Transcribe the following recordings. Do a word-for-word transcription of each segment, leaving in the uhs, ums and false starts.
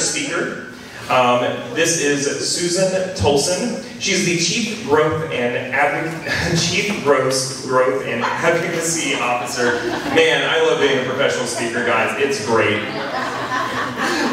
another speaker. Um, this is Susan Toalson. She's the Chief Growth and Advoc Chief Growth Growth and Advocacy Officer. Man, I love being a professional speaker, guys. It's great.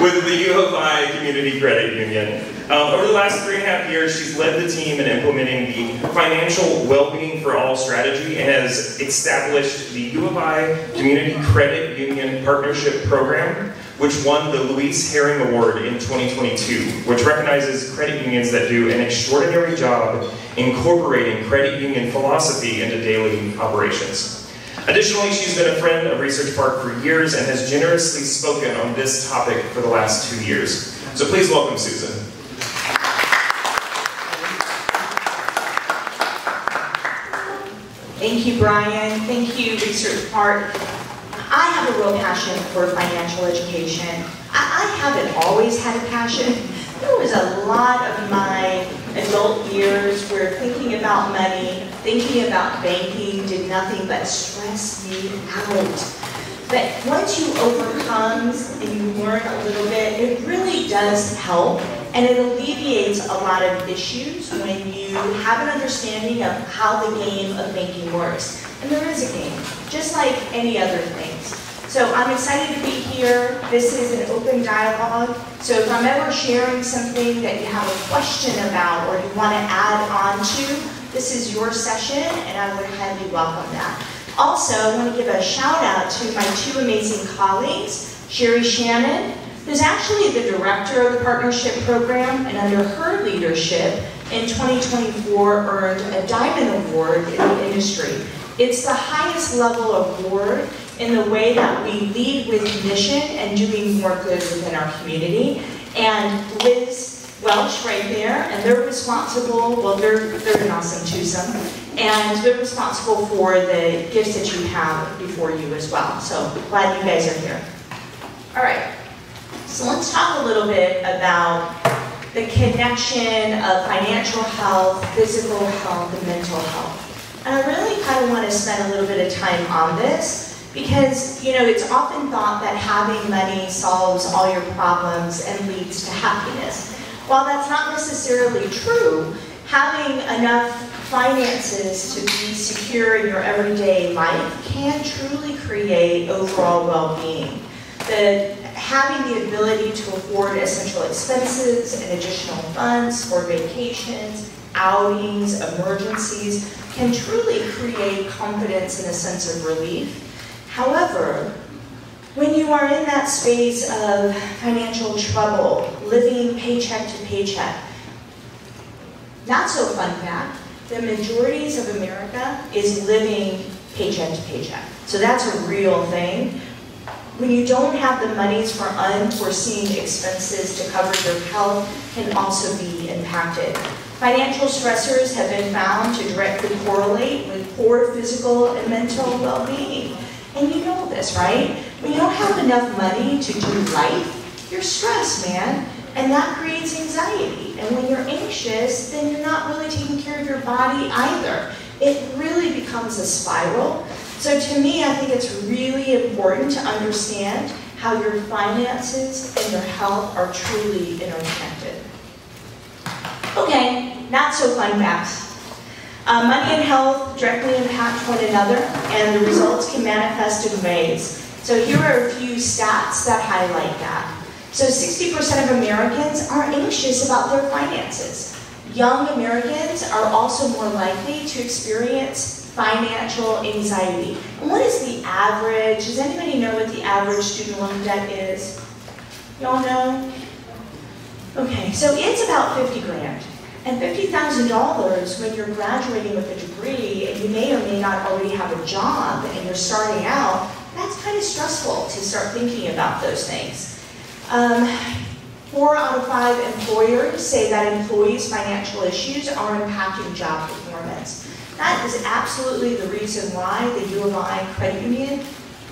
With the U of I Community Credit Union. Um, over the last three and a half years, she's led the team in implementing the Financial Wellbeing for All strategy and has established the U of I Community Credit Union Partnership Program, which won the Louise Herring Award in twenty twenty-two, which recognizes credit unions that do an extraordinary job incorporating credit union philosophy into daily operations. Additionally, she's been a friend of Research Park for years and has generously spoken on this topic for the last two years. So please welcome Susan. Thank you, Brian. Thank you, Research Park. I have a real passion for financial education. I, I haven't always had a passion. There was a lot of my adult years where thinking about money, thinking about banking did nothing but stress me out. But once you overcome and you learn a little bit, it really does help, and it alleviates a lot of issues when you have an understanding of how the game of banking works. And there is a game, just like any other things. So I'm excited to be here. This is an open dialogue. So if I'm ever sharing something that you have a question about or you want to add on to, this is your session and I would highly welcome that. Also, I want to give a shout out to my two amazing colleagues, Sherry Shannon, who's actually the director of the partnership program, and under her leadership in twenty twenty-four earned a Diamond Award in the industry. It's the highest level award in the way that we lead with mission and doing more good within our community. And Liz Welsh right there, and they're responsible, well, they're, they're an awesome twosome, and they're responsible for the gifts that you have before you as well. So glad you guys are here. All right, so let's talk a little bit about the connection of financial health, physical health, and mental health. And I really kind of want to spend a little bit of time on this, because, you know, it's often thought that having money solves all your problems and leads to happiness. While that's not necessarily true, having enough finances to be secure in your everyday life can truly create overall well-being. The having the ability to afford essential expenses and additional funds for vacations, outings, emergencies, can truly create confidence and a sense of relief. However, when you are in that space of financial trouble, living paycheck to paycheck, not so fun fact, the majorities of America is living paycheck to paycheck. So that's a real thing. When you don't have the monies for unforeseen expenses to cover your health can also be impacted. Financial stressors have been found to directly correlate with poor physical and mental well-being. And you know this, right? When you don't have enough money to do life, you're stressed, man. And that creates anxiety. And when you're anxious, then you're not really taking care of your body either. It really becomes a spiral. So to me, I think it's really important to understand how your finances and your health are truly interconnected. Okay, not so fun facts. Uh, money and health directly impact one another, and the results can manifest in ways. So here are a few stats that highlight that. So sixty percent of Americans are anxious about their finances. Young Americans are also more likely to experience financial anxiety. And what is the average? Does anybody know what the average student loan debt is? Y'all know? Okay, so it's about fifty grand. And fifty thousand dollars when you're graduating with a degree and you may or may not already have a job and you're starting out, that's kind of stressful to start thinking about those things. Um, four out of five employers say that employees' financial issues are impacting job performance. That is absolutely the reason why the U of I Credit Union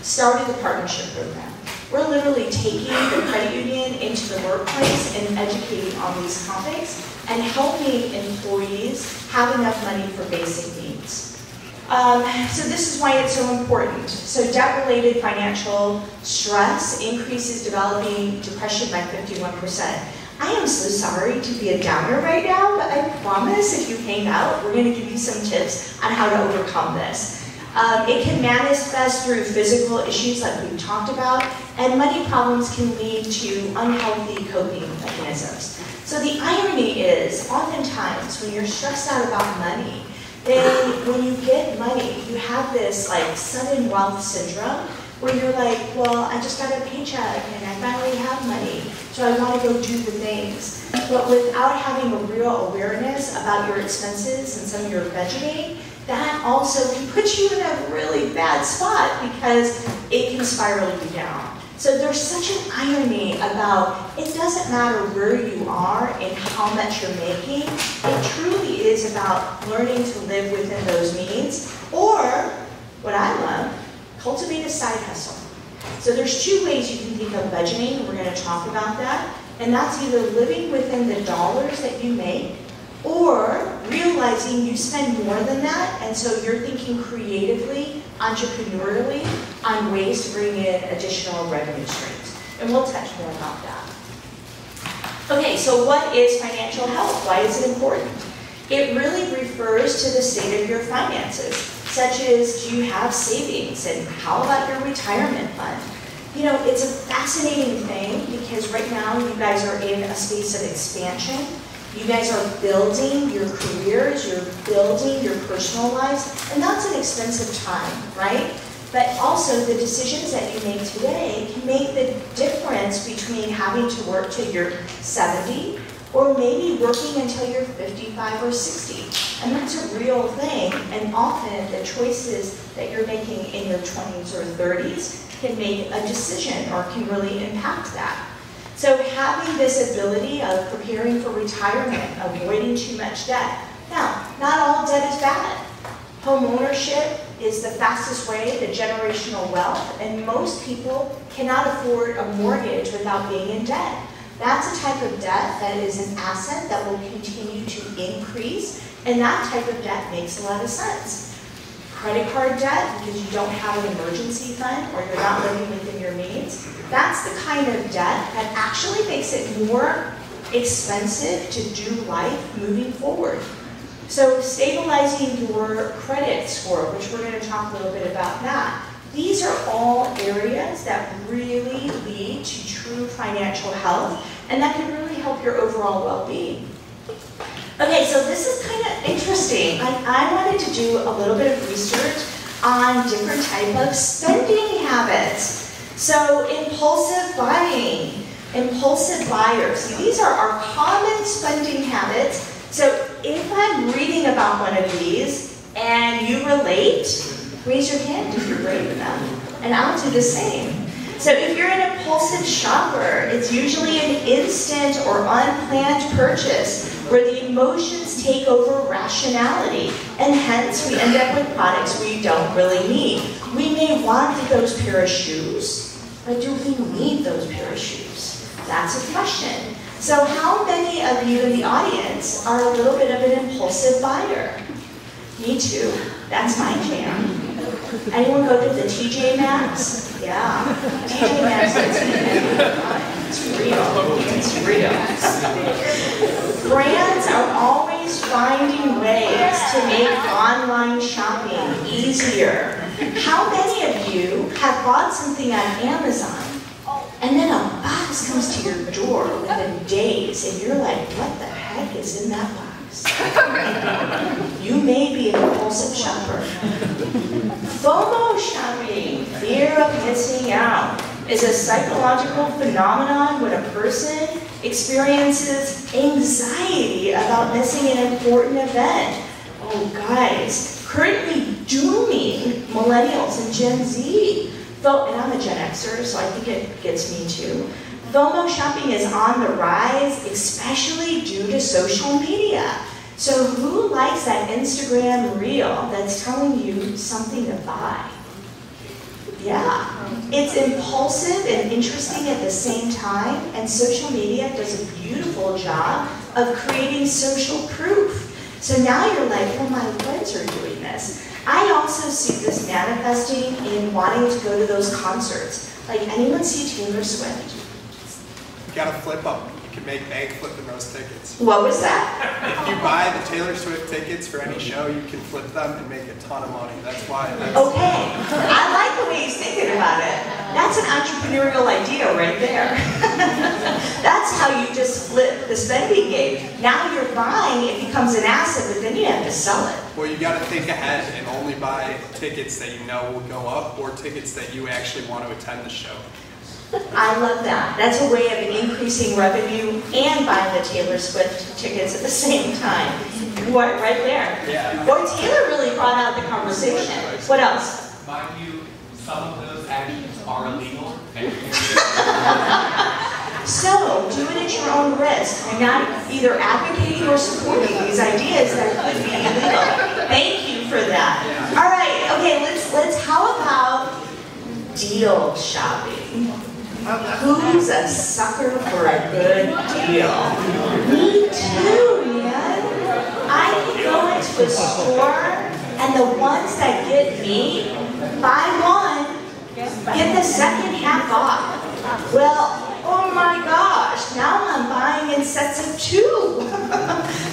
started the partnership program. We're literally taking the credit union into the workplace and educating on these topics and helping employees have enough money for basic needs. Um, so this is why it's so important. So debt-related financial stress increases developing depression by fifty-one percent. I am so sorry to be a downer right now, but I promise if you hang out, we're going to give you some tips on how to overcome this. Um, it can manifest through physical issues like we've talked about, and money problems can lead to unhealthy coping mechanisms. So the irony is, oftentimes, when you're stressed out about money, then when you get money, you have this like sudden wealth syndrome where you're like, well, I just got a paycheck and I finally have money, so I want to go do the things. But without having a real awareness about your expenses and some of your budgeting, that also can put you in a really bad spot because it can spiral you down. So there's such an irony about it doesn't matter where you are and how much you're making. It truly is about learning to live within those means, or what I love, cultivate a side hustle. So there's two ways you can think of budgeting, and we're going to talk about that. And that's either living within the dollars that you make, or realizing you spend more than that, and so you're thinking creatively, entrepreneurially, on ways to bring in additional revenue streams. And we'll touch more about that. Okay, so what is financial health? Why is it important? It really refers to the state of your finances, such as, do you have savings, and how about your retirement fund? You know, it's a fascinating thing because right now you guys are in a space of expansion. You guys are building your careers, you're building your personal lives, and that's an expensive time, right? But also the decisions that you make today can make the difference between having to work till you're seventy or maybe working until you're fifty-five or sixty. And that's a real thing, and often the choices that you're making in your twenties or thirties can make a decision or can really impact that. So having this ability of preparing for retirement, avoiding too much debt. Now, not all debt is bad. Homeownership is the fastest way to generational wealth, and most people cannot afford a mortgage without being in debt. That's a type of debt that is an asset that will continue to increase, and that type of debt makes a lot of sense. Credit card debt, because you don't have an emergency fund or you're not living within your means, that's the kind of debt that actually makes it more expensive to do life moving forward. So stabilizing your credit score, which we're going to talk a little bit about that, these are all areas that really lead to true financial health, and that can really help your overall well-being. Okay, so this is kind of interesting. I, I wanted to do a little bit of research on different types of spending habits. So impulsive buying, impulsive buyers. These are our common spending habits. So if I'm reading about one of these and you relate, raise your hand if you're brave enough, and I'll do the same. So if you're an impulsive shopper, it's usually an instant or unplanned purchase where the emotions take over rationality, and hence we end up with products we don't really need. We may want those pair of shoes, but do we need those pair of shoes? That's a question. So how many of you in the audience are a little bit of an impulsive buyer? Me too. That's my jam. Anyone go to the T J Maxx? Yeah, T J Maxx, it's real, it's real. Brands are always finding ways to make online shopping easier. How many of you have bought something on Amazon and then a box comes to your door within days and you're like, what the heck is in that box? You may be an impulsive shopper. FOMO shopping, fear of missing out, is a psychological phenomenon when a person experiences anxiety about missing an important event. Oh guys, currently dooming millennials and Gen Z. Well, and I'm a Gen Xer, so I think it gets me too. FOMO shopping is on the rise, especially due to social media. So who likes that Instagram reel that's telling you something to buy? Yeah, it's impulsive and interesting at the same time, and social media does a beautiful job of creating social proof. So now you're like, oh my, what kids are doing this. I also see this manifesting in wanting to go to those concerts. Like, anyone see Taylor Swift? You gotta flip up. You can make bank flipping those tickets. What was that? If you buy the Taylor Swift tickets for any show, you can flip them and make a ton of money. That's why. That's okay. I like the way he's thinking about it. That's an entrepreneurial idea right there. That's how you just flip the spending game. Now you're buying, it becomes an asset, but then you have to sell it. Well, you got to think ahead and only buy tickets that you know will go up or tickets that you actually want to attend the show. I love that. That's a way of increasing revenue and buying the Taylor Swift tickets at the same time. What, right there. Yeah. Boy, Taylor really brought out the conversation. What else? Mind you, some of those actions are illegal. So, do it at your own risk. I'm not either advocating or supporting these ideas that could be illegal. Thank you for that. All right, okay, let's, let's how about deal shopping? Who's a sucker for a good deal? Me too, man. I can go into a store, and the ones that get me, buy one, get the second half off. Well, oh my gosh, now I'm buying in sets of two.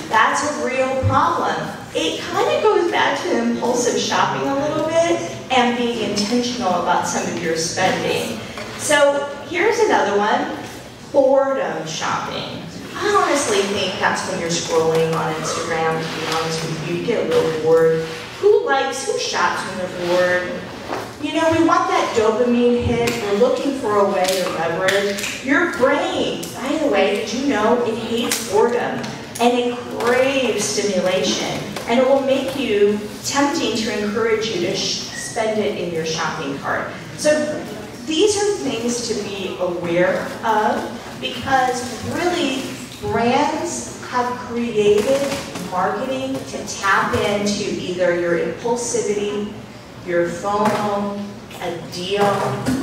That's a real problem. It kind of goes back to impulsive shopping a little bit and being intentional about some of your spending. So here's another one, boredom shopping. I honestly think that's when you're scrolling on Instagram, to be honest with you, you get a little bored. Who likes, who shops when they're bored? You know, we want that dopamine hit, we're looking for a way to leverage your brain. By the way, did you know it hates boredom and it craves stimulation? And it will make you tempting to encourage you to spend it in your shopping cart. So, these are things to be aware of because really brands have created marketing to tap into either your impulsivity, your FOMO, a deal,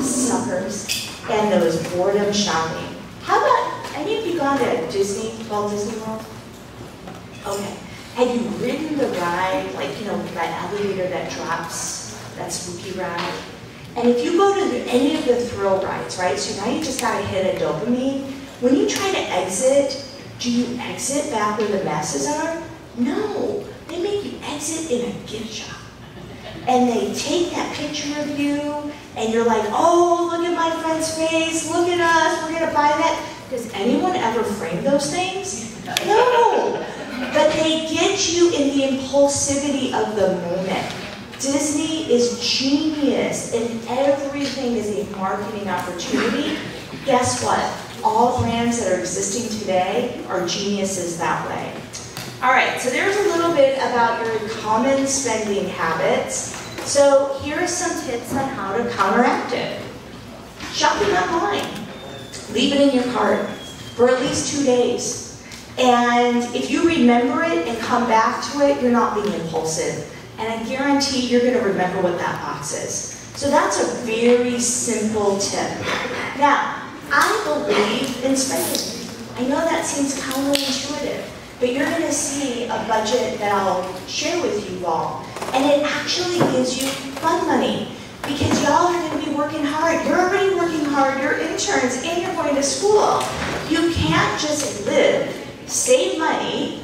suckers, and those boredom shopping. How about, any of you gone to Disney, Walt Disney World? Okay. Have you ridden the ride, like, you know, that elevator that drops, that spooky ride? And if you go to any of the thrill rides, right, so now you just got to hit a dopamine. When you try to exit, do you exit back where the masses are? No. They make you exit in a gift shop. And they take that picture of you, and you're like, oh, look at my friend's face. Look at us. We're going to buy that. Does anyone ever frame those things? No. But they get you in the impulsivity of the moment. Disney is genius, and everything is a marketing opportunity. Guess what? All brands that are existing today are geniuses that way. All right, so there's a little bit about your common spending habits. So here are some tips on how to counteract it. Shopping online. Leave it in your cart for at least two days. And if you remember it and come back to it, you're not being impulsive. And I guarantee you're going to remember what that box is. So that's a very simple tip. Now, I believe in spending. I know that seems counterintuitive, but you're going to see a budget that I'll share with you all. And it actually gives you fun money, because y'all are going to be working hard. You're already working hard. You're interns, and you're going to school. You can't just live, save money,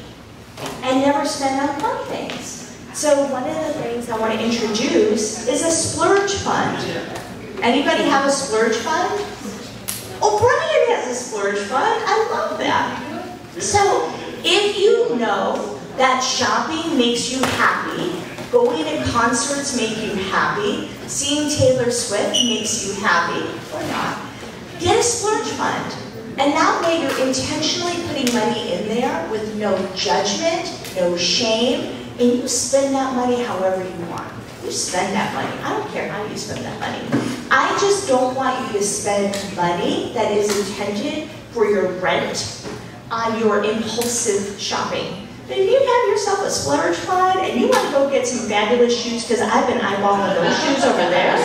and never spend on fun things. So one of the things I want to introduce is a splurge fund. Anybody have a splurge fund? Oh, Brian has a splurge fund. I love that. So if you know that shopping makes you happy, going to concerts make you happy, seeing Taylor Swift makes you happy, or not, get a splurge fund. And that way you're intentionally putting money in there with no judgment, no shame, and you spend that money however you want. You spend that money. I don't care how you spend that money. I just don't want you to spend money that is intended for your rent on your impulsive shopping. But if you have yourself a splurge fund and you want to go get some fabulous shoes, because I've been eyeballing those shoes over there,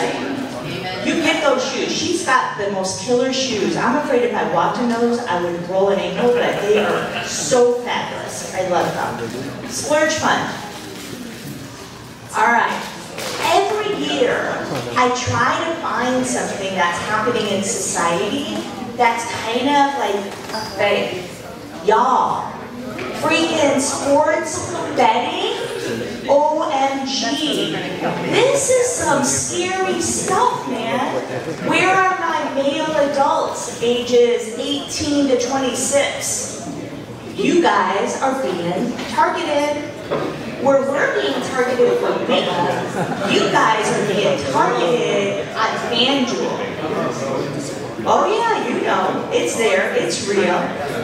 you get those shoes. She's got the most killer shoes. I'm afraid if I walked in those, I would roll an ankle, but they are so fabulous. I love them. Splurge fund. All right. Every year, I try to find something that's happening in society that's kind of like, hey, y'all, freaking sports betting? O M G. This is some scary stuff, man. Where are my male adults ages eighteen to twenty-six? You guys are being targeted. Where we're being targeted for makeup, you guys are being targeted on FanDuel. Oh yeah, you know. It's there. It's real.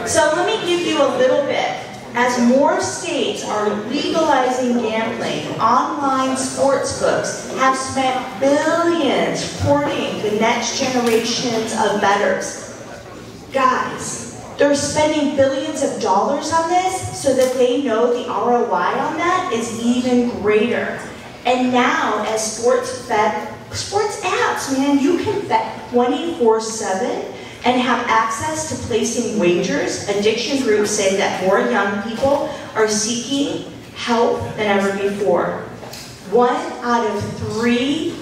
So let me give you a little bit. As more states are legalizing gambling, online sportsbooks have spent billions supporting the next generations of bettors. Guys, they're spending billions of dollars on this so that they know the R O I on that is even greater. And now, as sports bet, sports apps, man, you can bet twenty-four seven. And have access to placing wagers. Addiction groups say that more young people are seeking help than ever before. One out of three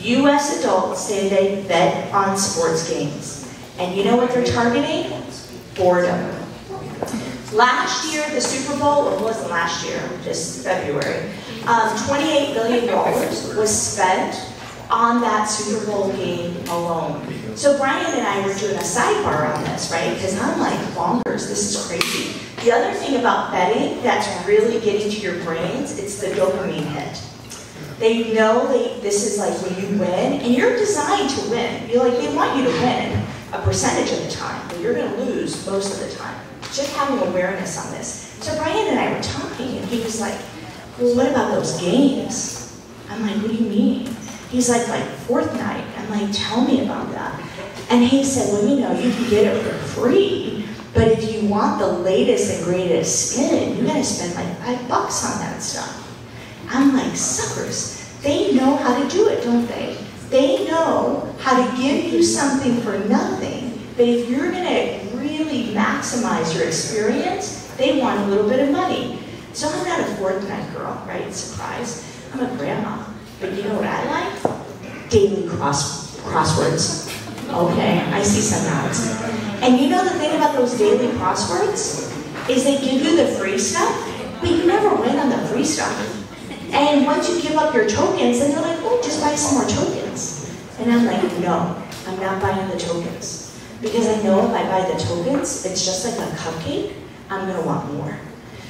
U S adults say they bet on sports games. And you know what they're targeting? Boredom. Last year, the Super Bowl, well, it wasn't last year, just February, um, twenty-eight billion dollars was spent on that Super Bowl game alone. So Brian and I were doing a sidebar on this, right? Because I'm like, bonkers, this is crazy. The other thing about betting that's really getting to your brains, it's the dopamine hit. They know they, this is like when you win, and you're designed to win. You're like, they want you to win a percentage of the time, but you're gonna lose most of the time. Just having awareness on this. So Brian and I were talking, and he was like, well, what about those games? I'm like, what do you mean? He's like, like Fortnite. I'm like, tell me about that. And he said, well, you know, you can get it for free, but if you want the latest and greatest skin, you gotta spend like five bucks on that stuff. I'm like, suckers, they know how to do it, don't they? They know how to give you something for nothing, but if you're gonna really maximize your experience, they want a little bit of money. So I'm not a Fortnite girl, right? Surprise. I'm a grandma. But you know what I like? Daily cross crosswords. Okay, I see some nods. And you know the thing about those daily crosswords? Is they give you the free stuff, but you never win on the free stuff. And once you give up your tokens, then they're like, oh, just buy some more tokens. And I'm like, no, I'm not buying the tokens. Because I know if I buy the tokens, it's just like a cupcake, I'm gonna want more.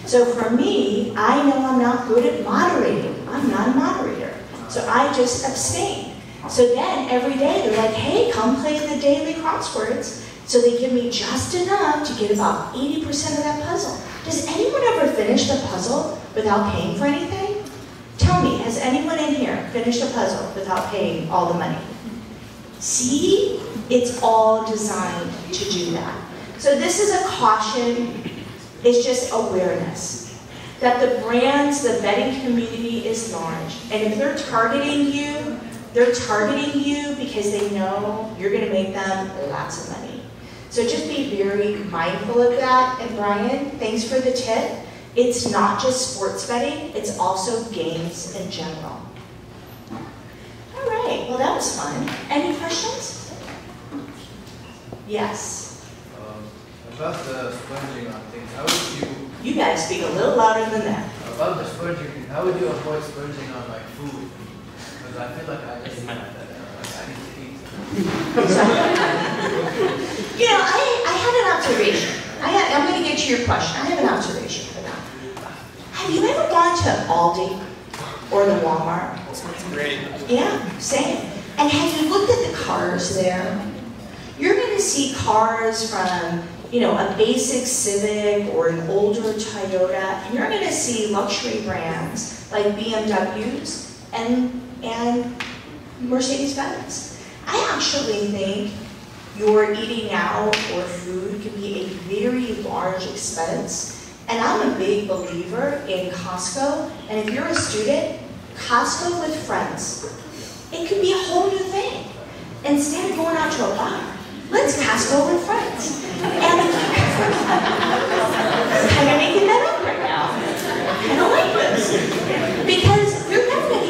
So for me, I know I'm not good at moderating. I'm not a moderator. So I just abstain. So then every day they're like, hey, come play the daily crosswords. So they give me just enough to get about eighty percent of that puzzle. Does anyone ever finish the puzzle without paying for anything? Tell me, has anyone in here finished a puzzle without paying all the money? See, it's all designed to do that. So this is a caution, it's just awareness. That the brands, the betting community is large. And if they're targeting you, they're targeting you because they know you're gonna make them lots of money. So just be very mindful of that. And Brian, thanks for the tip. It's not just sports betting, it's also games in general. All right, well that was fun. Any questions? Yes. Um, about the spending on things, how would you You guys speak a little louder than that. About the splurging, how would you avoid splurging on like food? Because I feel like I just, like, I need to eat. You know, I, I have an observation. I have, I'm going to get to your question. I have an observation for that. Have you ever gone to Aldi or the Walmart? That's great. Yeah, same. And have you looked at the cars there? You're going to see cars from, you know, a basic Civic or an older Toyota, and you're gonna see luxury brands like B M Ws and, and Mercedes-Benz. I actually think your eating out or food can be a very large expense, and I'm a big believer in Costco, and if you're a student, Costco with friends. It could be a whole new thing. Instead of going out to a bar, let's Costco with friends. And I'm making that up right now. I don't like this. Because you're never going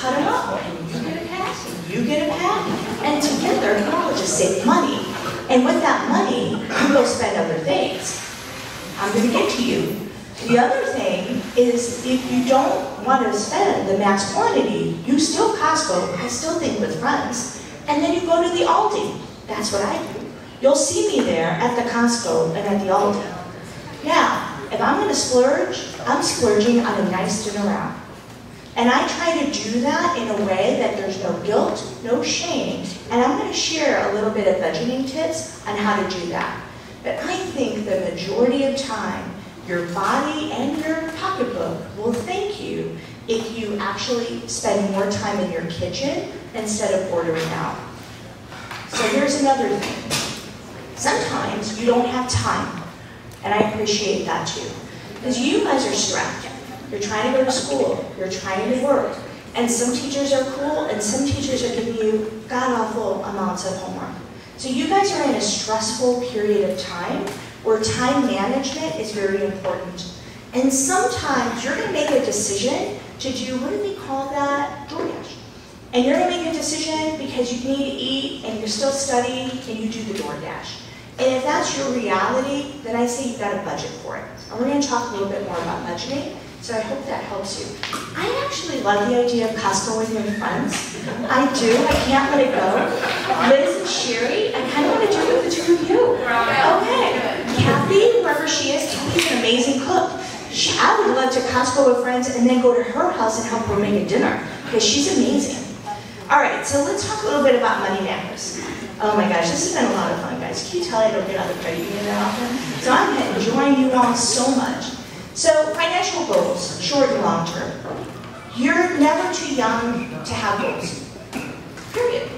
cut it up. You get a pass, you get a pass. And together, colleges save money. And with that money, you go spend other things. I'm going to get to you. The other thing is, if you don't want to spend the max quantity, you still Costco, I still think with friends, and then you go to the Aldi. That's what I do. You'll see me there at the Costco and at the Aldi. Now, if I'm going to splurge, I'm splurging on a nice dinner out. And I try to do that in a way that there's no guilt, no shame, and I'm going to share a little bit of budgeting tips on how to do that. But I think the majority of time, your body and your pocketbook will thank you if you actually spend more time in your kitchen instead of ordering out. So here's another thing. Sometimes you don't have time, and I appreciate that too. Because you guys are strapped. You're trying to go to school, you're trying to work, and some teachers are cool, and some teachers are giving you god-awful amounts of homework. So you guys are in a stressful period of time, where time management is very important. And sometimes you're going to make a decision to do, what do we call that, DoorDash. And you're going to make a decision because you need to eat and you're still studying, can you do the DoorDash? And if that's your reality, then I say you've got to budget for it. And we're going to talk a little bit more about budgeting, so I hope that helps you. I actually love the idea of Costco with my friends. I do, I can't let it go. Liz and Sherry, I kind of want to do it with the two of you. Okay. Kathy, wherever she is, Kathy's an amazing cook. She, I would love to Costco with friends and then go to her house and help her make a dinner, because she's amazing. All right, so let's talk a little bit about money matters. Oh my gosh, this has been a lot of fun, guys. Can you tell I don't get out of the credit union that often? So I'm enjoying you all so much. So financial goals, short and long term. You're never too young to have goals, period.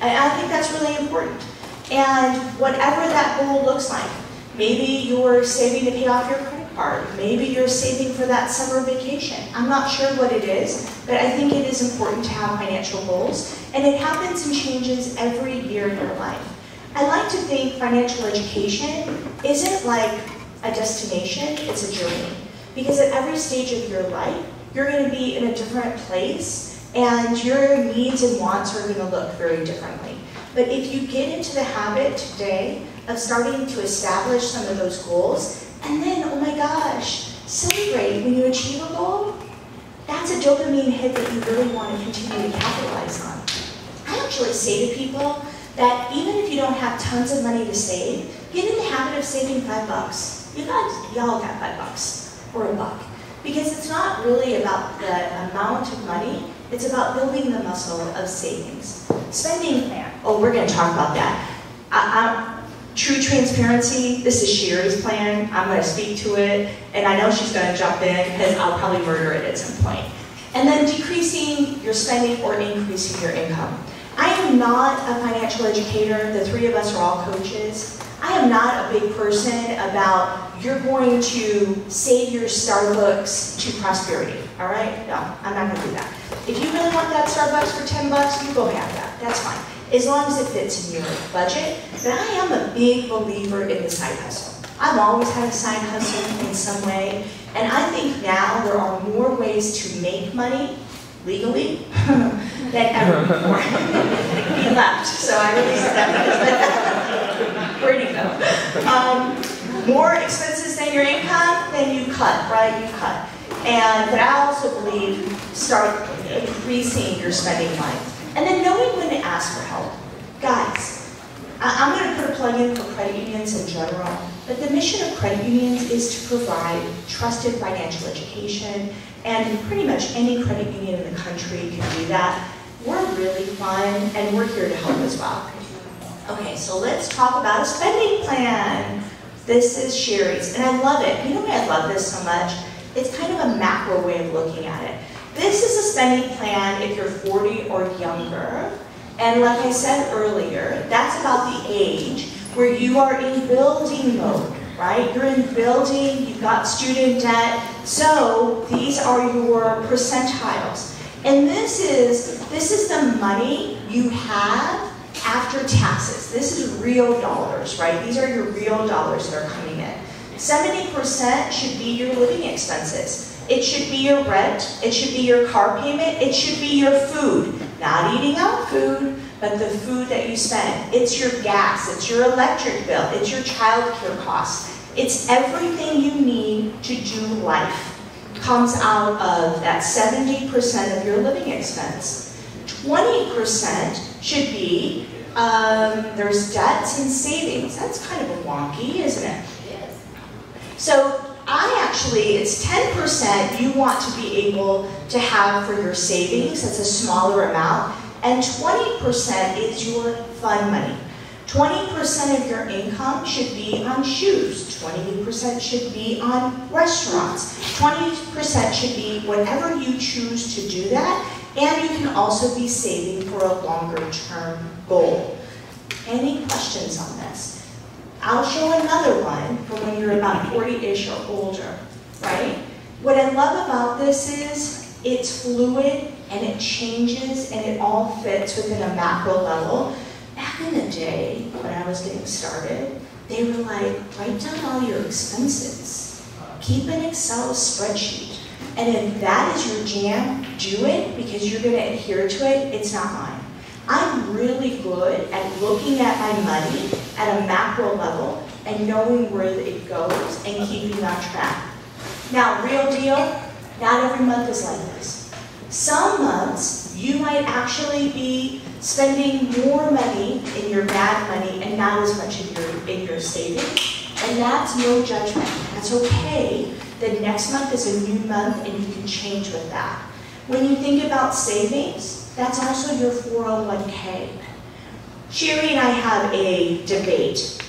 And I think that's really important. And whatever that goal looks like, maybe you're saving to pay off your credit card. Maybe you're saving for that summer vacation. I'm not sure what it is, but I think it is important to have financial goals. And it happens and changes every year in your life. I like to think financial education isn't like a destination, it's a journey. Because at every stage of your life, you're going to be in a different place, and your needs and wants are going to look very differently. But if you get into the habit today of starting to establish some of those goals, and then, oh my gosh, celebrate when you achieve a goal, that's a dopamine hit that you really want to continue to capitalize on. I actually say to people that even if you don't have tons of money to save, get in the habit of saving five bucks. You guys, y'all got five bucks, or a buck. Because it's not really about the amount of money, it's about building the muscle of savings. Spending plan, oh, we're gonna talk about that. I, I, true transparency, this is Sherry's plan, I'm gonna speak to it, and I know she's gonna jump in because I'll probably murder it at some point. And then decreasing your spending or increasing your income. I am not a financial educator, the three of us are all coaches. I am not a big person about you're going to save your Starbucks to prosperity, all right? No, I'm not gonna do that. If you really want that Starbucks for ten bucks, you go have that, that's fine. As long as it fits in your budget, but I am a big believer in the side hustle. I've always had a side hustle in some way, and I think now there are more ways to make money legally than ever before. He left, so I really said that. Where'd he go? Um, more expenses than your income, then you cut, right? You cut. And but I also believe start increasing your spending line. And then knowing when to ask for help. Guys, I'm going to put a plug in for credit unions in general, but the mission of credit unions is to provide trusted financial education, and pretty much any credit union in the country can do that. We're really fun, and we're here to help as well. Okay, so let's talk about a spending plan. This is Sherry's, and I love it. You know why I love this so much? It's kind of a macro way of looking at it. This is a spending plan if you're forty or younger. And like I said earlier, that's about the age where you are in building mode, right? You're in building, you've got student debt. So these are your percentiles. And this is, this is the money you have after taxes. This is real dollars, right? These are your real dollars that are coming in. seventy percent should be your living expenses. It should be your rent. It should be your car payment. It should be your food. Not eating out food, but the food that you spend. It's your gas. It's your electric bill. It's your child care costs. It's everything you need to do life. Comes out of that seventy percent of your living expense. twenty percent should be, um, there's debts and savings. That's kind of wonky, isn't it? So I actually, it's ten percent you want to be able to have for your savings. That's a smaller amount. And twenty percent is your fun money. twenty percent of your income should be on shoes. twenty percent should be on restaurants. twenty percent should be whatever you choose to do that. And you can also be saving for a longer term goal. Any questions on this? I'll show another one for when you're about forty-ish or older, right? What I love about this is it's fluid and it changes and it all fits within a macro level. Back in the day, when I was getting started, they were like, write down all your expenses. Keep an Excel spreadsheet. And if that is your jam, do it because you're gonna adhere to it. It's not mine. I'm really good at looking at my money at a macro level and knowing where it goes and keeping on track. Now, real deal, not every month is like this. Some months, you might actually be spending more money in your bad money and not as much in your, in your savings, and that's no judgment. That's okay. The next month is a new month and you can change with that. When you think about savings, that's also your four oh one K. Sherry and I have a debate.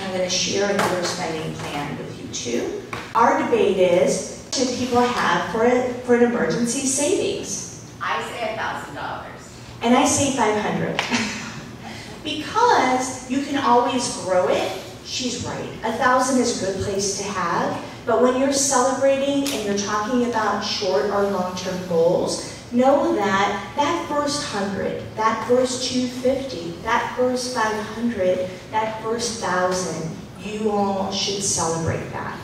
I'm going to share another spending plan with you too. Our debate is, should people have for, a, for an emergency savings? I say one thousand dollars. And I say five hundred dollars. Because you can always grow it. She's right. one thousand dollars is a good place to have. But when you're celebrating and you're talking about short or long-term goals, know that that first hundred, that first two fifty, that first five hundred, that first thousand, you all should celebrate that.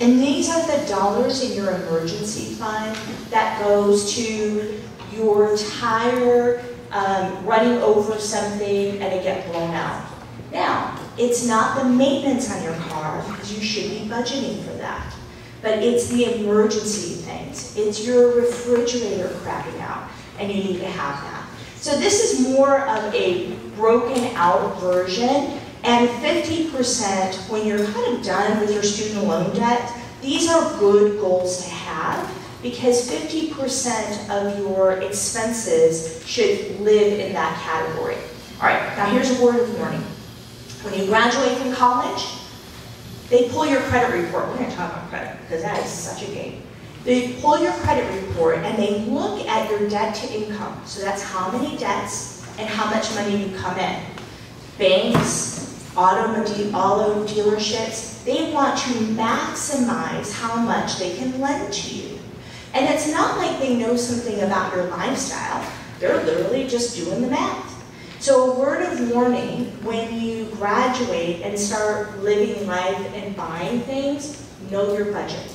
And these are the dollars in your emergency fund that goes to your tire, um, running over something and it get blown out. Now, it's not the maintenance on your car because you should be budgeting for that. But it's the emergency things. It's your refrigerator cracking out, and you need to have that. So this is more of a broken out version, and fifty percent when you're kind of done with your student loan debt, these are good goals to have because fifty percent of your expenses should live in that category. All right, now here's a word of warning. When you graduate from college, they pull your credit report. We're going to talk about credit because that is such a game. They pull your credit report and they look at your debt to income. So that's how many debts and how much money you come in. Banks, auto, auto dealerships, they want to maximize how much they can lend to you. And it's not like they know something about your lifestyle. They're literally just doing the math. So a word of warning, when you graduate and start living life and buying things, know your budget.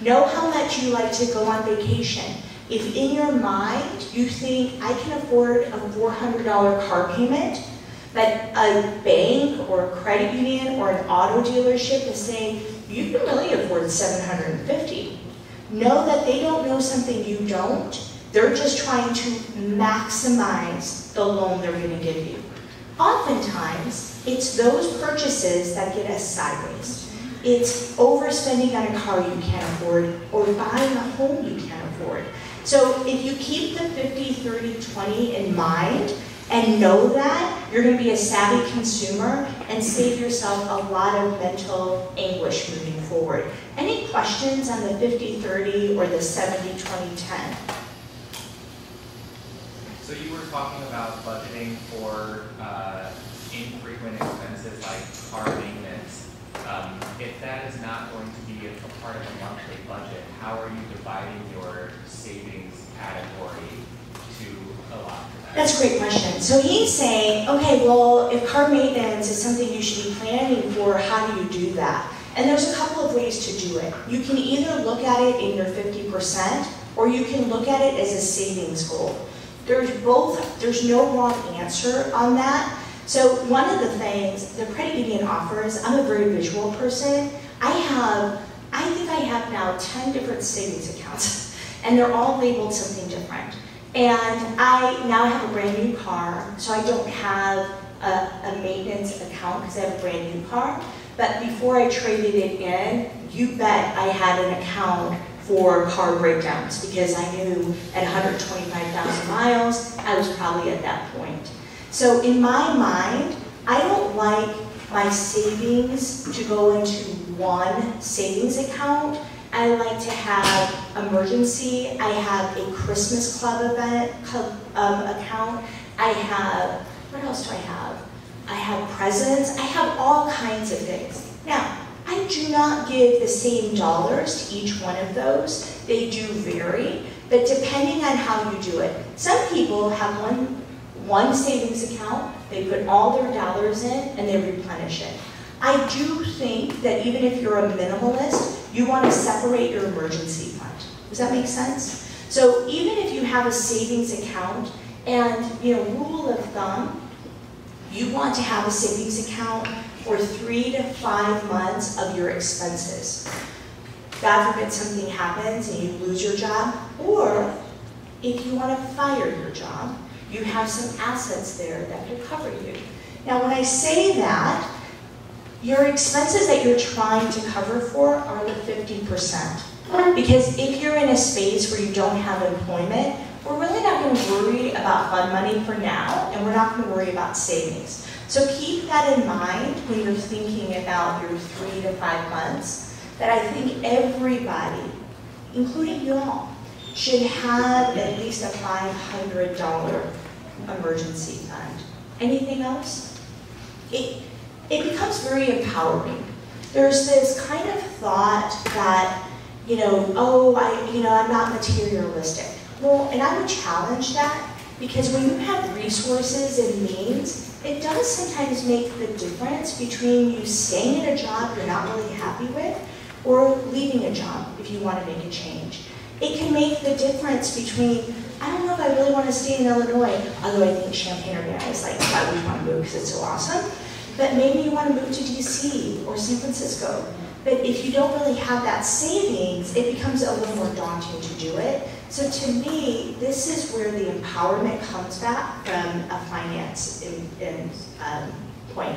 Know how much you like to go on vacation. If in your mind you think, I can afford a four hundred dollar car payment, but a bank or a credit union or an auto dealership is saying, you can really afford seven hundred fifty dollars. Know that they don't know something you don't. They're just trying to maximize the loan they're going to give you. Oftentimes, it's those purchases that get us sideways. It's overspending on a car you can't afford or buying a home you can't afford. So if you keep the fifty, thirty, twenty in mind and know that, you're going to be a savvy consumer and save yourself a lot of mental anguish moving forward. Any questions on the fifty, thirty or the seventy, twenty, ten? So you were talking about budgeting for uh, infrequent expenses like car maintenance. Um, if that is not going to be a part of a monthly budget, how are you dividing your savings category to allot for that? That's a great question. So he's saying, okay, well, if car maintenance is something you should be planning for, how do you do that? And there's a couple of ways to do it. You can either look at it in your fifty percent, or you can look at it as a savings goal. There's both, there's no wrong answer on that. So one of the things the credit union offers, I'm a very visual person. I have, I think I have now ten different savings accounts, and they're all labeled something different. And I now have a brand new car, so I don't have a, a maintenance account because I have a brand new car. But before I traded it in, you bet I had an account for car breakdowns because I knew at one hundred twenty-five thousand miles, I was probably at that point. So in my mind, I don't like my savings to go into one savings account. I like to have emergency. I have a Christmas club event club, um, account. I have, what else do I have? I have presents. I have all kinds of things. Now, I do not give the same dollars to each one of those. They do vary, but depending on how you do it. Some people have one, one savings account, they put all their dollars in, and they replenish it. I do think that even if you're a minimalist, you want to separate your emergency fund. Does that make sense? So even if you have a savings account, and you know, rule of thumb, you want to have a savings account for three to five months of your expenses. God forbid something happens and you lose your job, or if you want to fire your job, you have some assets there that could cover you. Now, when I say that, your expenses that you're trying to cover for are the fifty percent. Because if you're in a space where you don't have employment, we're really not going to worry about fund money for now, and we're not going to worry about savings. So keep that in mind when you're thinking about your three to five months, that I think everybody, including you all, should have at least a five hundred dollar emergency fund. Anything else? It, it becomes very empowering. There's this kind of thought that, you know, oh, I, you know, I'm not materialistic. Well, and I would challenge that, because when you have resources and means, it does sometimes make the difference between you staying in a job you're not really happy with or leaving a job if you want to make a change. It can make the difference between, I don't know if I really want to stay in Illinois, although I think Champaign Urbana is like, why would you want to move because it's so awesome? But maybe you want to move to D C or San Francisco. But if you don't really have that savings, it becomes a little more daunting to do it. So to me, this is where the empowerment comes back from a finance in, in, um, point.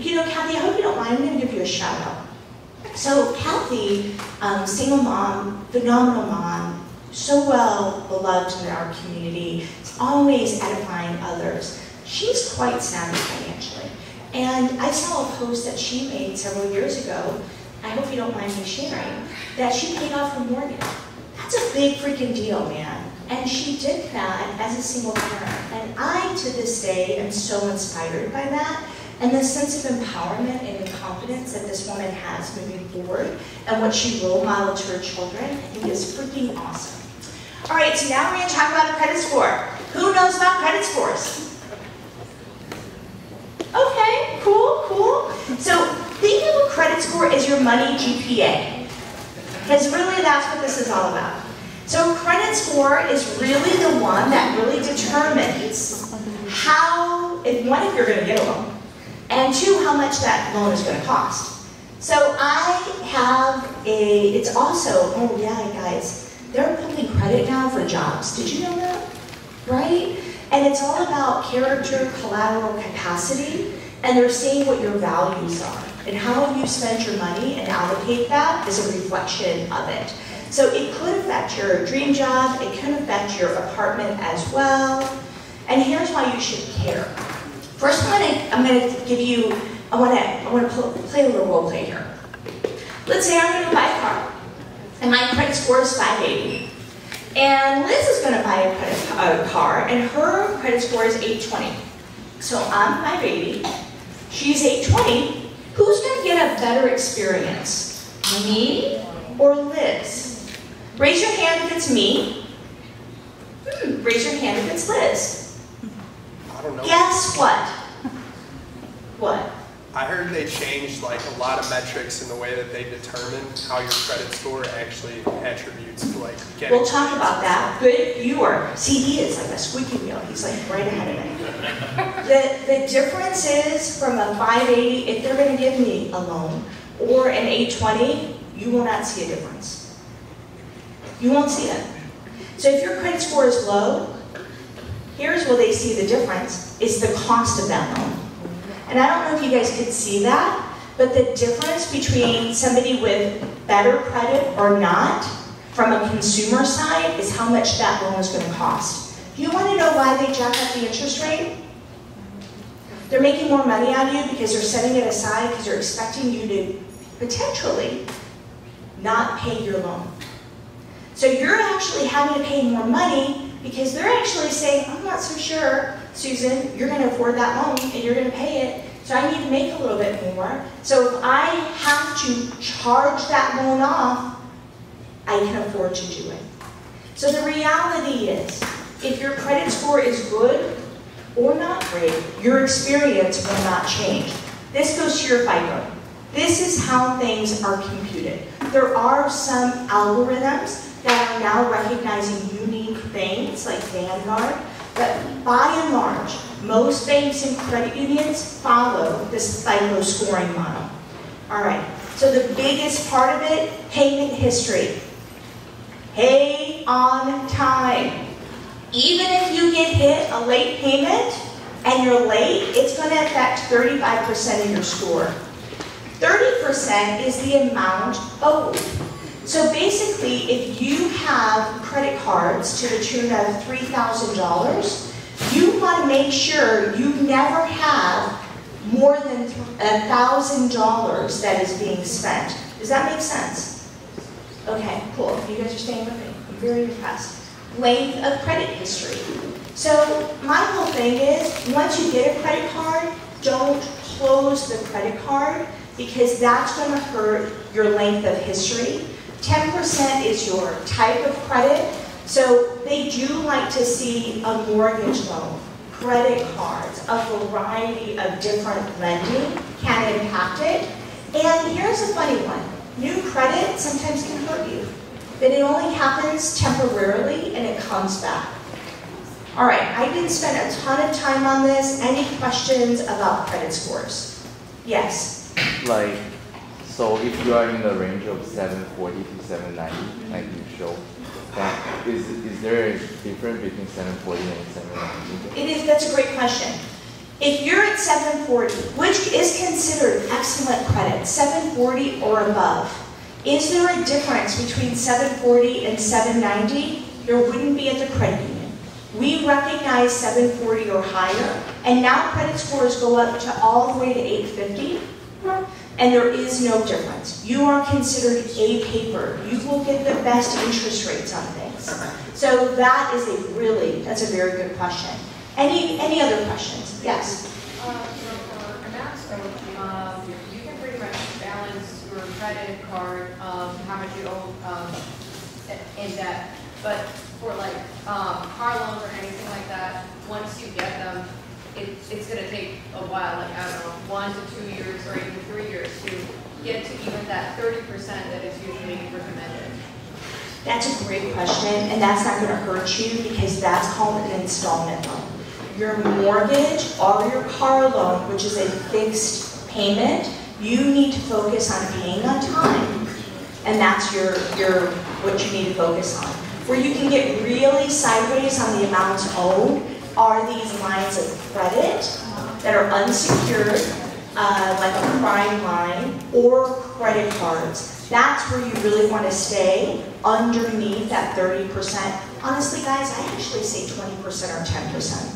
You know, Kathy, I hope you don't mind, I'm gonna give you a shout out. So Kathy, um, single mom, phenomenal mom, so well beloved in our community, always edifying others. She's quite sound financially. And I saw a post that she made several years ago, I hope you don't mind me sharing, that she paid off her mortgage. That's a big freaking deal, man. And she did that as a single parent. And I, to this day, am so inspired by that and the sense of empowerment and the confidence that this woman has moving forward and what she role modeled to her children, I think is freaking awesome. All right, so now we're gonna talk about the credit score. Who knows about credit scores? Okay, cool, cool. So think of a credit score as your money G P A. Because really that's what this is all about. So credit score is really the one that really determines how, if one, if you're going to get a loan, and two, how much that loan is going to cost. So I have a, it's also, oh yeah guys, they're pulling credit now for jobs. Did you know that? Right? And it's all about character, collateral capacity, and they're seeing what your values are. And how you spend your money and allocate that is a reflection of it. So it could affect your dream job, it could affect your apartment as well. And here's why you should care. First, I'm gonna, I'm gonna give you, I wanna, I wanna pl play a little role play here. Let's say I'm gonna buy a car, and my credit score is five eighty. And Liz is gonna buy a credit, uh, car, and her credit score is eight twenty. So I'm five eighty, she's eight twenty, Who's going to get a better experience, me or Liz? Raise your hand if it's me. Hmm, raise your hand if it's Liz. I don't know. Guess what? What? I heard they changed like a lot of metrics in the way that they determine how your credit score actually attributes to like getting. We'll talk about that. Good viewer. See, he is like a squeaky wheel. He's like right ahead of me. the, the difference is from a five eighty, if they're going to give me a loan, or an eight twenty, you will not see a difference. You won't see it. So if your credit score is low, here's where they see the difference, is the cost of that loan. And I don't know if you guys could see that, but the difference between somebody with better credit or not, from a consumer side, is how much that loan is going to cost. You want to know why they jack up the interest rate? They're making more money out of you because they're setting it aside because they're expecting you to potentially not pay your loan. So you're actually having to pay more money because they're actually saying, I'm not so sure, Susan, you're going to afford that loan and you're going to pay it, so I need to make a little bit more. So if I have to charge that loan off, I can afford to do it. So the reality is, if your credit score is good or not great, your experience will not change. This goes to your FICO. This is how things are computed. There are some algorithms that are now recognizing unique things like Vanguard, but by and large, most banks and credit unions follow this FICO scoring model. All right, so the biggest part of it, payment history. Pay on time. Even if you get hit a late payment and you're late, it's going to affect thirty-five percent of your score. thirty percent is the amount owed. So basically, if you have credit cards to the tune of three thousand dollars, you want to make sure you never have more than one thousand dollars that is being spent. Does that make sense? Okay, cool. You guys are staying with me. I'm very impressed. Length of credit history. So my whole thing is, once you get a credit card, don't close the credit card because that's going to hurt your length of history. ten percent is your type of credit, so they do like to see a mortgage loan, credit cards, a variety of different lending can impact it. And here's a funny one, new credit sometimes can hurt you, but it only happens temporarily and it comes back. All right, I didn't spend a ton of time on this. Any questions about credit scores? Yes? Like, so if you are in the range of seven forty to seven ninety, like you show, that is, is there a difference between seven forty and seven ninety? It is, that's a great question. If you're at seven forty, which is considered excellent credit, seven forty or above, is there a difference between seven forty and seven ninety? There wouldn't be at the credit union. We recognize seven forty or higher, and now credit scores go up to all the way to eight fifty. And there is no difference. You are considered a paper. You will get the best interest rates on things. So that is a really, that's a very good question. Any any other questions? Yes? Uh, so for an app, so, um, you can pretty much balance your credit card, um, how much you owe um, in debt. But for like um, car loans or anything like that, once you get them, It, it's going to take a while, like, I don't know, one to two years or even three years to get to even that thirty percent that is usually recommended. That's a great question, and that's not going to hurt you because that's called an installment loan. Your mortgage or your car loan, which is a fixed payment, you need to focus on paying on time, and that's your, your what you need to focus on. Where you can get really sideways on the amounts owed are these lines of credit that are unsecured, uh, like a prime line, or credit cards. That's where you really want to stay underneath that thirty percent. Honestly, guys, I actually say twenty percent or ten percent.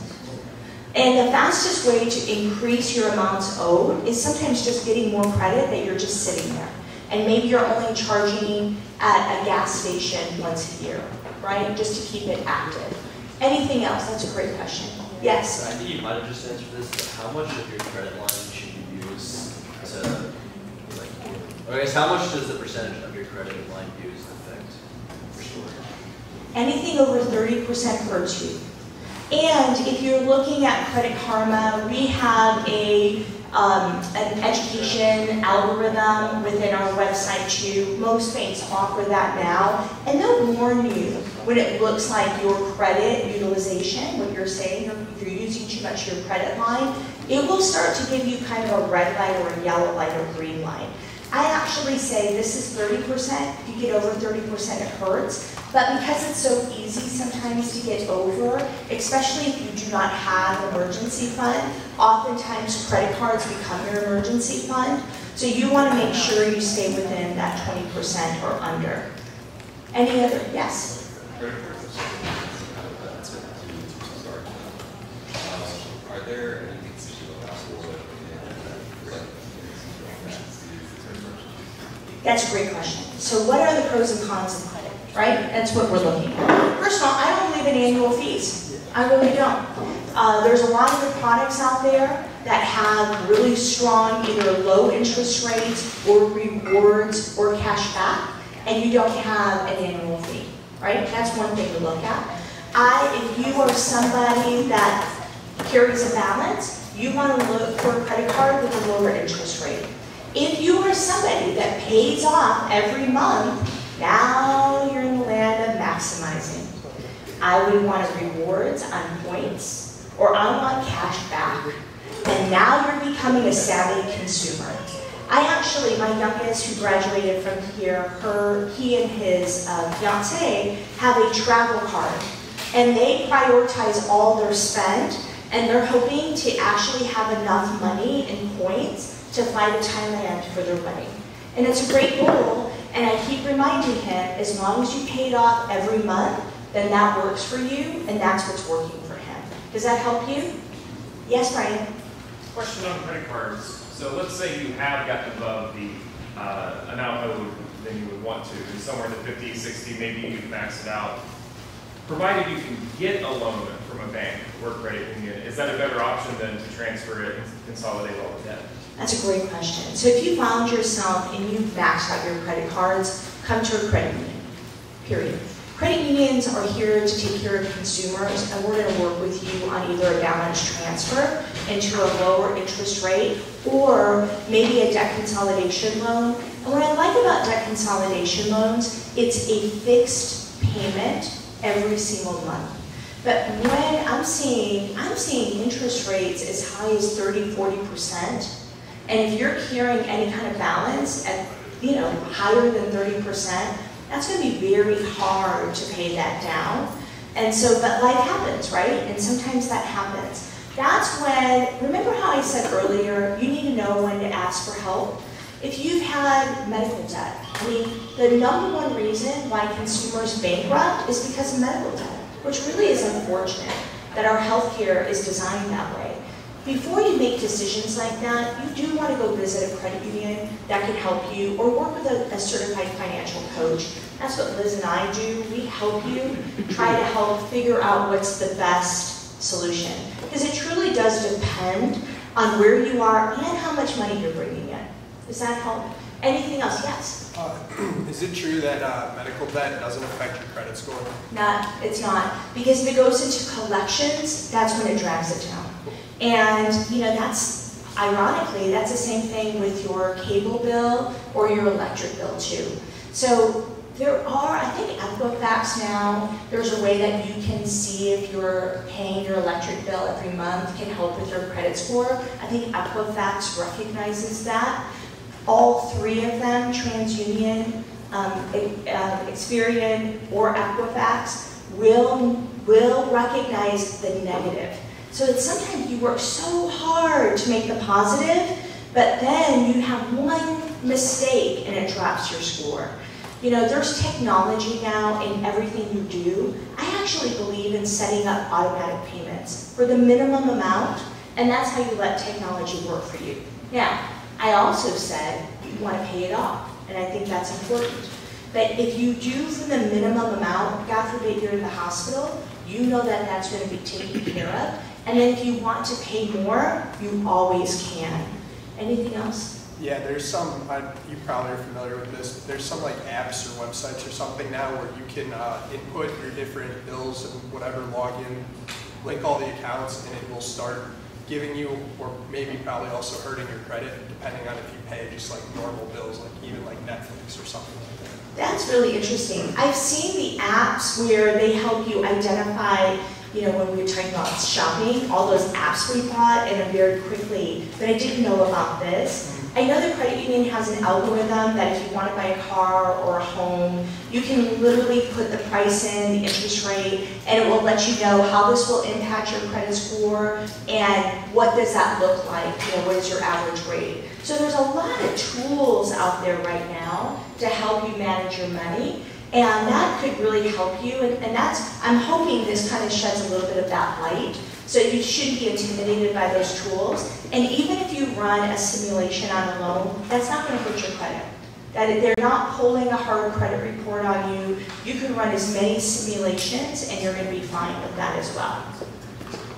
And the fastest way to increase your amounts owed is sometimes just getting more credit that you're just sitting there. And maybe you're only charging at a gas station once a year, right? Just to keep it active. Anything else? That's a great question. Yes? I think you might have just answered this, but how much of your credit line should you use to, like, or I guess how much does the percentage of your credit line use affect your score? Anything over thirty percent hurts you. And if you're looking at Credit Karma, we have a um, an education algorithm within our website too. Most banks offer that now, and they'll warn you when it looks like your credit utilization, what you're saying, if you're using too much of your credit line, it will start to give you kind of a red light or a yellow light or green light. I actually say this is thirty percent. If you get over thirty percent, it hurts. But because it's so easy sometimes to get over, especially if you do not have an emergency fund, oftentimes credit cards become your emergency fund. So you want to make sure you stay within that twenty percent or under. Any other? Yes? Are there any things that you look out for? That's a great question. So what are the pros and cons of credit? Right? That's what we're looking at. First of all, I don't believe in annual fees. I really don't. Uh, there's a lot of good products out there that have really strong either low interest rates or rewards or cash back, and you don't have an annual fee. Right? That's one thing to look at. I, if you are somebody that carries a balance, you want to look for a credit card with a lower interest rate. If you are somebody that pays off every month, now you're in the land of maximizing. I would want rewards on points, or I want cash back. And now you're becoming a savvy consumer. I actually, my youngest who graduated from here, her, he and his uh, fiance have a travel card. And they prioritize all their spend, and they're hoping to actually have enough money and points to fly to Thailand for their wedding. And it's a great goal. And I keep reminding him, as long as you pay it off every month, then that works for you, and that's what's working for him. Does that help you? Yes, Brian? Question on credit cards. So let's say you have gotten above the uh, amount owed than you would want to, somewhere in the fifty, sixty, maybe you can max it out. Provided you can get a loan from a bank or credit union, is that a better option than to transfer it and consolidate all the debt? That's a great question. So if you found yourself and you've maxed out your credit cards, come to a credit union, period. Credit unions are here to take care of consumers, and we're going to work with you on either a balance transfer into a lower interest rate or maybe a debt consolidation loan. And what I like about debt consolidation loans, it's a fixed payment every single month. But when I'm seeing, I'm seeing interest rates as high as thirty, forty percent. And if you're carrying any kind of balance at, you know, higher than thirty percent, that's going to be very hard to pay that down. And so, but life happens, right? And sometimes that happens. That's when, remember how I said earlier, you need to know when to ask for help. If you've had medical debt, I mean, the number one reason why consumers bankrupt is because of medical debt, which really is unfortunate that our healthcare is designed that way. Before you make decisions like that, you do want to go visit a credit union that can help you, or work with a, a certified financial coach. That's what Liz and I do. We help you try to help figure out what's the best solution. Because it truly does depend on where you are and how much money you're bringing in. Does that help? Anything else? Yes? Uh, is it true that uh, medical debt doesn't affect your credit score? No, it's not. Because if it goes into collections, that's when it drags it down. And, you know, that's, ironically, that's the same thing with your cable bill or your electric bill, too. So there are, I think, Equifax now, there's a way that you can see if you're paying your electric bill every month can help with your credit score. I think Equifax recognizes that. All three of them, TransUnion, um, Experian, or Equifax, will, will recognize the negative. So it's sometimes you work so hard to make the positive, but then you have one mistake and it drops your score. You know, there's technology now in everything you do. I actually believe in setting up automatic payments for the minimum amount, and that's how you let technology work for you. Now, I also said you want to pay it off, and I think that's important. But if you do for the minimum amount, God forbid you're in the hospital, you know that that's going to be taken care of. And then if you want to pay more, you always can. Anything else? Yeah, there's some, I, you probably are familiar with this, but there's some like apps or websites or something now where you can uh, input your different bills and whatever, log in, link all the accounts, and it will start giving you, or maybe probably also hurting your credit, depending on if you pay just like normal bills, like even like Netflix or something like that. That's really interesting. I've seen the apps where they help you identify, you know, when we were talking about shopping, all those apps we bought and appeared quickly, but I didn't know about this. I know the credit union has an algorithm that if you want to buy a car or a home, you can literally put the price in, the interest rate, and it will let you know how this will impact your credit score and what does that look like, you know, what is your average rate. So there's a lot of tools out there right now to help you manage your money, and that could really help you, and, and that's, I'm hoping this kind of sheds a little bit of that light. So you shouldn't be intimidated by those tools. And even if you run a simulation on a loan, that's not going to hurt your credit. That they're not pulling a hard credit report on you. You can run as many simulations and you're going to be fine with that as well.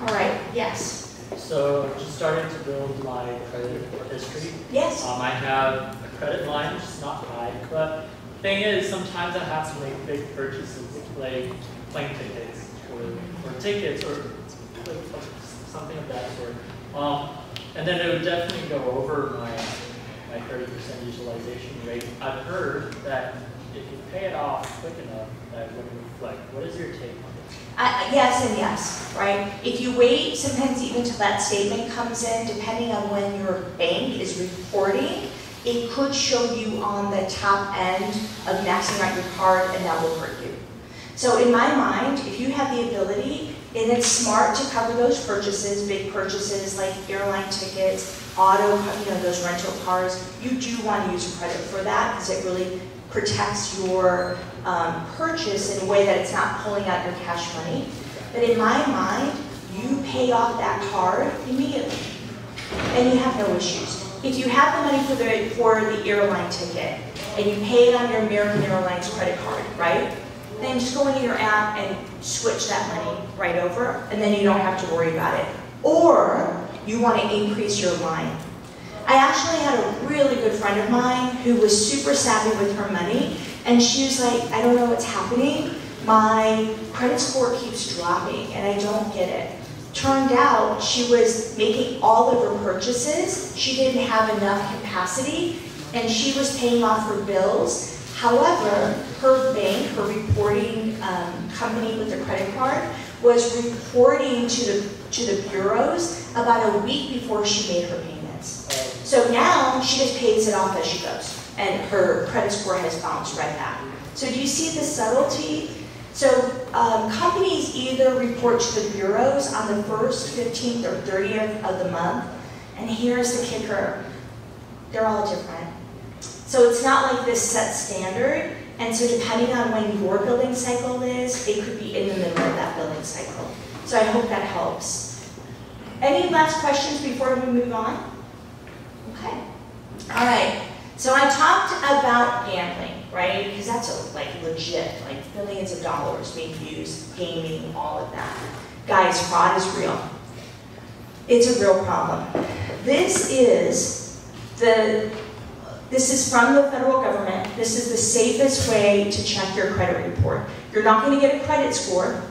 All right, yes? So I just started to build my credit report history. Yes. Um, I have a credit line, which is not high, but the thing is, sometimes I have to make big purchases, like plane tickets or, or tickets or something of that sort. Um, and then it would definitely go over my my thirty percent utilization rate. I've heard that if you pay it off quick enough, that it wouldn't reflect. What is your take on this? Uh, yes and yes, right? If you wait, sometimes even till that statement comes in, depending on when your bank is reporting, it could show you on the top end of maxing out your card, and that will hurt you. So in my mind, if you have the ability, and it's smart to cover those purchases, big purchases like airline tickets, auto, you know, those rental cars. You do want to use credit for that because it really protects your um, purchase in a way that it's not pulling out your cash money. But in my mind, you pay off that card immediately, and you have no issues. If you have the money for the, for the airline ticket, and you pay it on your American Airlines credit card, right? Then just go into your app and switch that money right over, and then you don't have to worry about it. Or you want to increase your line. I actually had a really good friend of mine who was super savvy with her money, and she was like, I don't know what's happening. My credit score keeps dropping, and I don't get it. Turned out she was making all of her purchases. She didn't have enough capacity, and she was paying off her bills. However, her bank, her reporting um, company with the credit card, was reporting to the, to the bureaus about a week before she made her payments. So now she just pays it off as she goes, and her credit score has bounced right back. So do you see the subtlety? So um, companies either report to the bureaus on the first, fifteenth, or thirtieth of the month, and here's the kicker, they're all different. So it's not like this set standard, and so depending on when your billing cycle is, it could be in the middle of that billing cycle. So I hope that helps. Any last questions before we move on? Okay. All right. So I talked about gambling, right? Because that's like legit, like billions of dollars being used, gaming, all of that. Guys, fraud is real. It's a real problem. This is the This is from the federal government. This is the safest way to check your credit report. You're not going to get a credit score,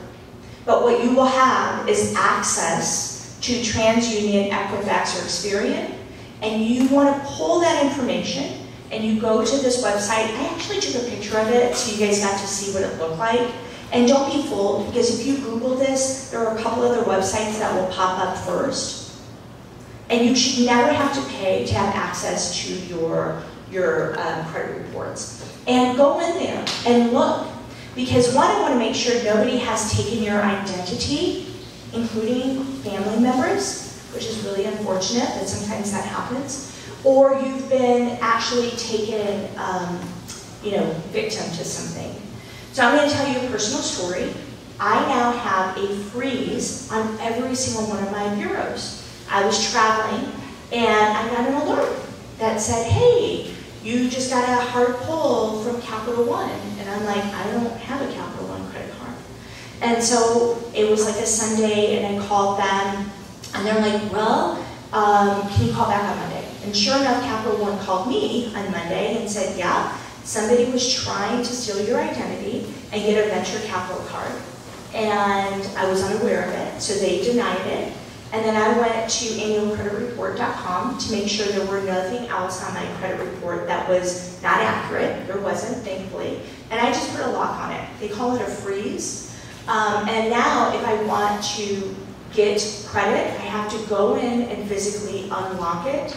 but what you will have is access to TransUnion, Equifax, or Experian, and you want to pull that information, and you go to this website. I actually took a picture of it so you guys got to see what it looked like. And don't be fooled, because if you Google this, there are a couple other websites that will pop up first, and you should never have to pay to have access to your your um, credit reports. And go in there and look, because one, I want to make sure nobody has taken your identity, including family members, which is really unfortunate, but sometimes that happens, or you've been actually taken, um, you know, victim to something. So I'm going to tell you a personal story. I now have a freeze on every single one of my bureaus. I was traveling, and I got an alert that said, hey, you just got a hard pull from Capital One. And I'm like, I don't have a Capital One credit card. And so it was like a Sunday, and I called them, and they're like, well, um, can you call back on Monday? And sure enough, Capital One called me on Monday and said, yeah, somebody was trying to steal your identity and get a venture capital card. And I was unaware of it, so they denied it. And then I went to annual credit report dot com to make sure there were nothing else on my credit report that was not accurate. There wasn't, thankfully. And I just put a lock on it. They call it a freeze. Um, and now if I want to get credit, I have to go in and physically unlock it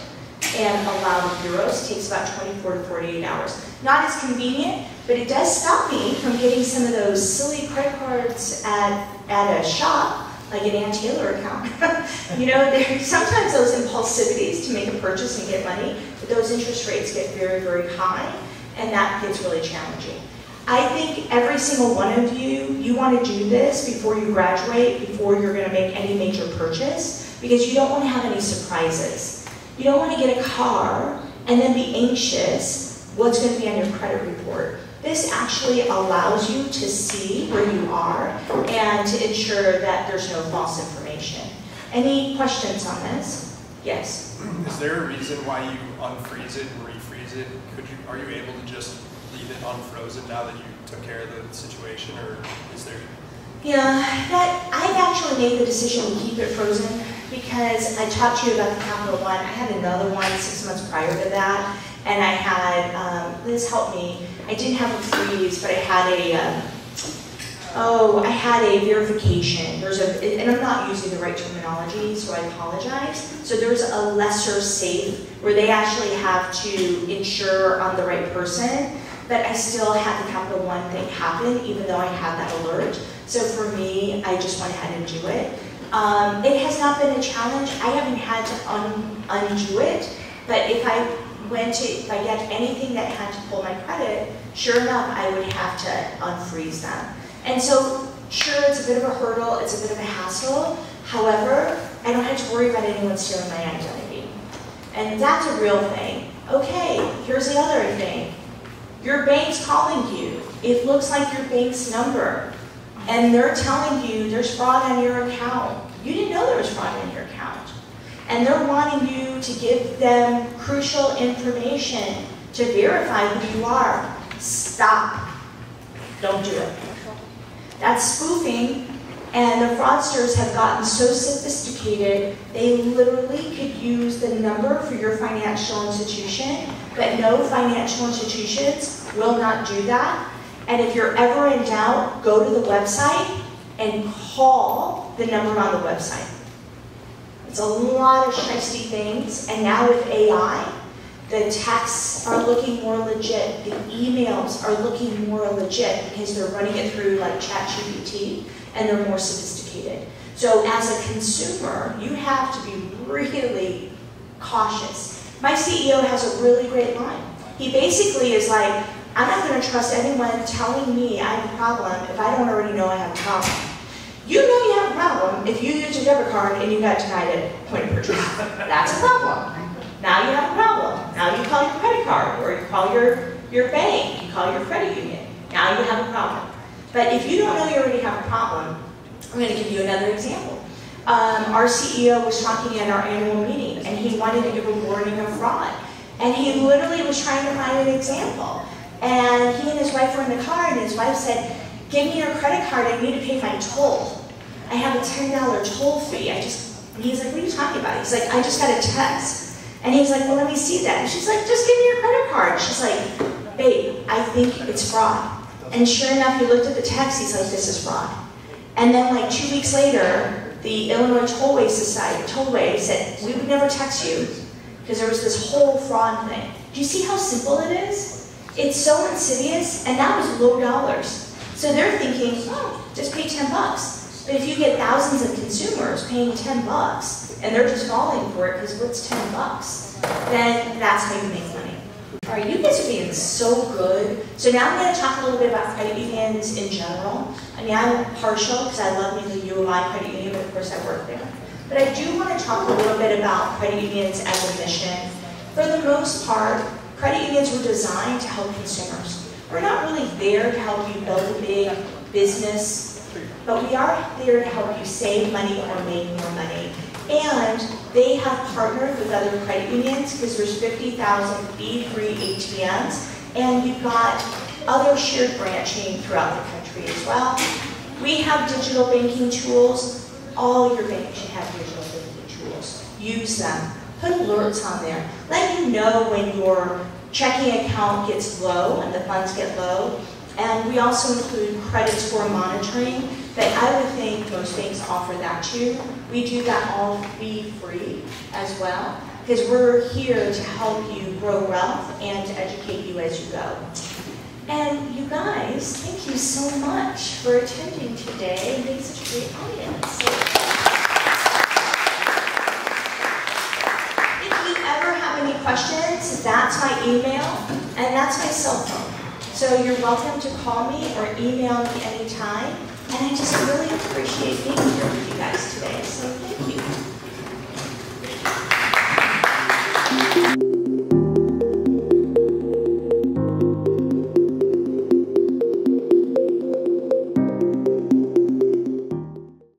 and allow the bureaus. It takes about twenty-four to forty-eight hours. Not as convenient, but it does stop me from getting some of those silly credit cards at, at a shop, like an Ann Taylor account. You know, there's sometimes those impulsivities to make a purchase and get money, but those interest rates get very, very high, and that gets really challenging. I think every single one of you, you want to do this before you graduate, before you're going to make any major purchase, because you don't want to have any surprises. You don't want to get a car and then be anxious what's going to be on your credit report. This actually allows you to see where you are and to ensure that there's no false information. Any questions on this? Yes? Is there a reason why you unfreeze it and refreeze it? Could you, are you able to just leave it unfrozen now that you took care of the situation, or is there? Yeah, that, I've actually made the decision to keep it frozen because I talked to you about the Capital One. I had another one six months prior to that, and I had, um, Liz helped me. I didn't have a freeze, but I had a, um, oh, I had a verification. There's a, and I'm not using the right terminology, so I apologize. So there's a lesser safe where they actually have to insure on the right person, but I still had the Capital One thing happen, even though I had that alert. So for me, I just went ahead and do it. Um, it has not been a challenge. I haven't had to un undo it, but if I, When to, if I get anything that had to pull my credit, sure enough, I would have to unfreeze them. And so, sure, it's a bit of a hurdle, it's a bit of a hassle. However, I don't have to worry about anyone stealing my identity. And that's a real thing. Okay, here's the other thing. Your bank's calling you. It looks like your bank's number. And they're telling you there's fraud on your account. You didn't know there was fraud on your account. And they're wanting you to give them crucial information to verify who you are. Stop. Don't do it. That's spoofing, and the fraudsters have gotten so sophisticated, they literally could use the number for your financial institution, but no financial institutions will not do that. And if you're ever in doubt, go to the website and call the number on the website. It's a lot of shiesty things, and now with A I, the texts are looking more legit, the emails are looking more legit because they're running it through like Chat G P T, and they're more sophisticated. So as a consumer, you have to be really cautious. My C E O has a really great line. He basically is like, I'm not going to trust anyone telling me I have a problem if I don't already know I have a problem. You know you have a problem if you used a debit card and you got denied at point of purchase. That's a problem. Now you have a problem. Now you call your credit card, or you call your, your bank, you call your credit union. Now you have a problem. But if you don't know you already have a problem, I'm going to give you another example. Um, our C E O was talking at our annual meeting, and he wanted to give a warning of fraud. And he literally was trying to find an example. And he and his wife were in the car, and his wife said, give me your credit card, I need to pay my toll. I have a ten dollar toll fee. I just, and he's like, what are you talking about? He's like, I just got a text. And he's like, well, let me see that. And she's like, just give me your credit card. She's like, babe, I think it's fraud. And sure enough, he looked at the text, he's like, this is fraud. And then like two weeks later, the Illinois Tollway Society, Tollway said, we would never text you, because there was this whole fraud thing. Do you see how simple it is? It's so insidious, and that was low dollars. So they're thinking, oh, just pay ten bucks. But if you get thousands of consumers paying ten bucks, and they're just falling for it because what's ten bucks, then that's how you make money. All right, you guys are being so good. So now I'm going to talk a little bit about credit unions in general. I mean, I'm partial because I love me the U of I Credit Union, but of course I work there. But I do want to talk a little bit about credit unions as a mission. For the most part, credit unions were designed to help consumers. We're not really there to help you build a big business, but we are there to help you save money or make more money. And they have partnered with other credit unions because there's fifty thousand fee-free A T Ms, and you've got other shared branching throughout the country as well. We have digital banking tools. All your banks should have digital banking. use them. Put alerts on there. Let you know when your checking account gets low and the funds get low. And we also include credit score monitoring, but I would think most banks offer that too. We do that all fee-free as well, because we're here to help you grow wealth and to educate you as you go. And you guys, thank you so much for attending today and being such a great audience. So, if you ever have any questions, that's my email and that's my cell phone. So you're welcome to call me or email me anytime. And I just really appreciate being here with you guys today, so thank you.